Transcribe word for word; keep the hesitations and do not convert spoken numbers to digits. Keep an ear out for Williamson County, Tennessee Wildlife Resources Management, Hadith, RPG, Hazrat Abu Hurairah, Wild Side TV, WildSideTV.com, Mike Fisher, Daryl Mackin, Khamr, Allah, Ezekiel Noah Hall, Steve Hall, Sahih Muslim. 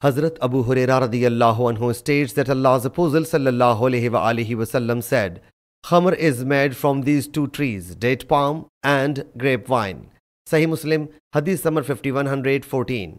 Hazrat Abu Hurairah radiyallahu anhu states that Allah's Apostle sallallahu alayhi wa alihi wasallam said, Khamr is made from these two trees, date palm and grapevine. Sahih Muslim, Hadith number fifty-one hundred fourteen.